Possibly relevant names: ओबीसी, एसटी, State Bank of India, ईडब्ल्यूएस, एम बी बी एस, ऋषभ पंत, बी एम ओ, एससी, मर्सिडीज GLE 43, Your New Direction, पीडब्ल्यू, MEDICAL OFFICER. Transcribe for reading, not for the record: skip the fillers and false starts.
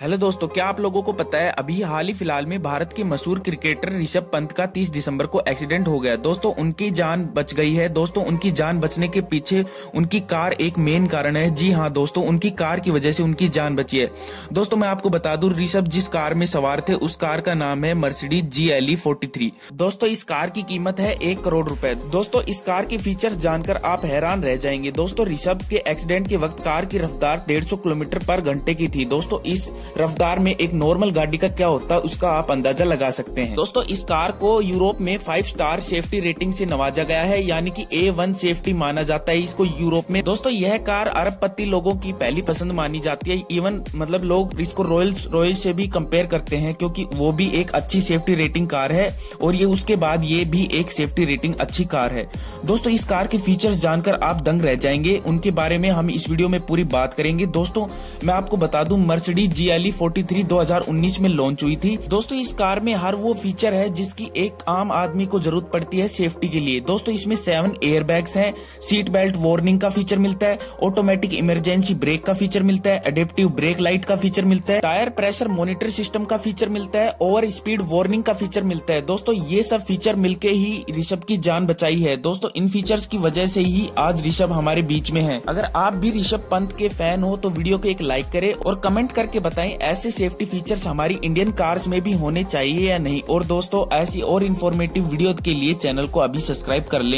Hello दोस्तों, क्या आप लोगों को पता है अभी हाल ही फिलहाल में भारत के मशहूर क्रिकेटर ऋषभ पंत का 30 दिसंबर को एक्सीडेंट हो गया। दोस्तों उनकी जान बच गई है। दोस्तों उनकी जान बचने के पीछे उनकी कार एक मेन कारण है। जी हाँ दोस्तों, उनकी कार की वजह से उनकी जान बची है। दोस्तों मैं आपको बता दूं, ऋषभ जिस कार में सवार थे उस कार का नाम है मर्सिडीज GLE 43। दोस्तों इस कार की कीमत है 1 करोड़ रूपए। दोस्तों इस कार के फीचर्स जानकर आप हैरान रह जाएंगे। दोस्तों ऋषभ के एक्सीडेंट के वक्त कार की रफ्तार 150 किलोमीटर पर घंटे की थी। दोस्तों इस रफ्तार में एक नॉर्मल गाड़ी का क्या होता है उसका आप अंदाजा लगा सकते हैं। दोस्तों इस कार को यूरोप में 5 स्टार सेफ्टी रेटिंग से नवाजा गया है, यानी कि A1 सेफ्टी माना जाता है इसको यूरोप में। दोस्तों यह कार अरबपति लोगों की पहली पसंद मानी जाती है। इवन मतलब लोग इसको रॉयल रोल्स से भी कंपेयर करते हैं, क्योंकि वो भी एक अच्छी सेफ्टी रेटिंग कार है और ये उसके बाद ये भी एक सेफ्टी रेटिंग अच्छी कार है। दोस्तों इस कार के फीचर्स जानकर आप दंग रह जाएंगे। उनके बारे में हम इस वीडियो में पूरी बात करेंगे। दोस्तों मैं आपको बता दूं, मर्सिडीज GLE 43 2019 में लॉन्च हुई थी। दोस्तों इस कार में हर वो फीचर है जिसकी एक आम आदमी को जरूरत पड़ती है सेफ्टी के लिए। दोस्तों इसमें 7 एयरबैग्स हैं, सीट बेल्ट वार्निंग का फीचर मिलता है, ऑटोमेटिक इमरजेंसी ब्रेक का फीचर मिलता है, एडेप्टिव ब्रेक लाइट का फीचर मिलता है, टायर प्रेशर मॉनिटर सिस्टम का फीचर मिलता है, ओवर स्पीड वार्निंग का फीचर मिलता है। दोस्तों ये सब फीचर मिलके ही ऋषभ की जान बचाई है। दोस्तों इन फीचर्स की वजह से ही आज ऋषभ हमारे बीच में है। अगर आप भी ऋषभ पंत के फैन हो तो वीडियो को एक लाइक करें और कमेंट करके बताएं ऐसे सेफ्टी फीचर्स हमारी इंडियन कार्स में भी होने चाहिए या नहीं। और दोस्तों ऐसी और इन्फॉर्मेटिव वीडियो के लिए चैनल को अभी सब्सक्राइब कर लें।